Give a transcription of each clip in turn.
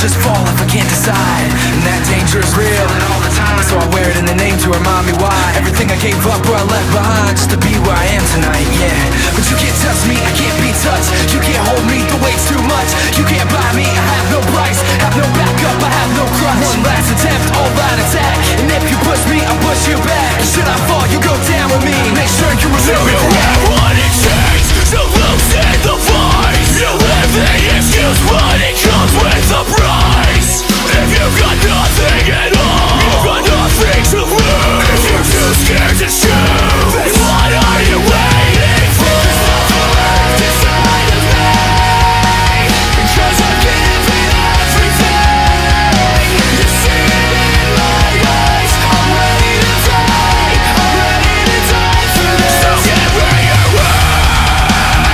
just fall if I can't decide. And that danger is real, all the time. So I wear it in the name to remind me why. Everything I gave up or I left behind, just to be where I am tonight, yeah. But you can't touch me, I can't be touched. You can't hold me, the weight's too much. You can't buy me, I have no price. Have no backup, I have no crutch. One last attempt, all out attack. And if you push me, I'll push you back. And should I fall, you go down with me. Make sure you remember what it takes to lose in the fight. You have the excuse, but it comes with a price. If you've got nothing at all, you've got nothing to lose. If you're too scared to shoot, then what are you waiting for? There's nothing left inside of me, because I've given everything. You see it in my eyes, I'm ready to die. I'm ready to die for this. So get where you're worst.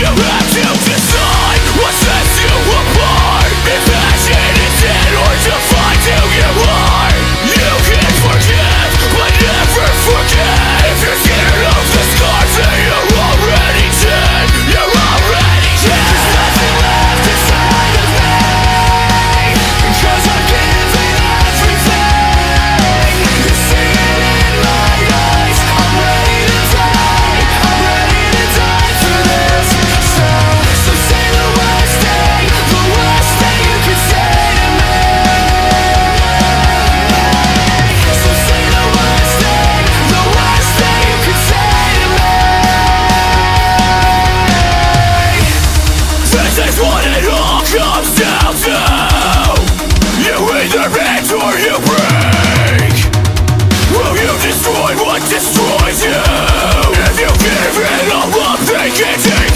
You have to decide what sets you apart. If passion is dead or defined who you are, you can forgive, but never forget. If you're scared of the scars that you're already dead, you're already dead. There's nothing left inside of me, because I've given everything. You see it in my eyes, I'm ready to die. I'm ready to die for this. So say the worst thing you could say to me. So say the worst thing you could say to me. This is what it all comes down to. You either bend or you break. Will you destroy what destroys you? If you give it all up, they can take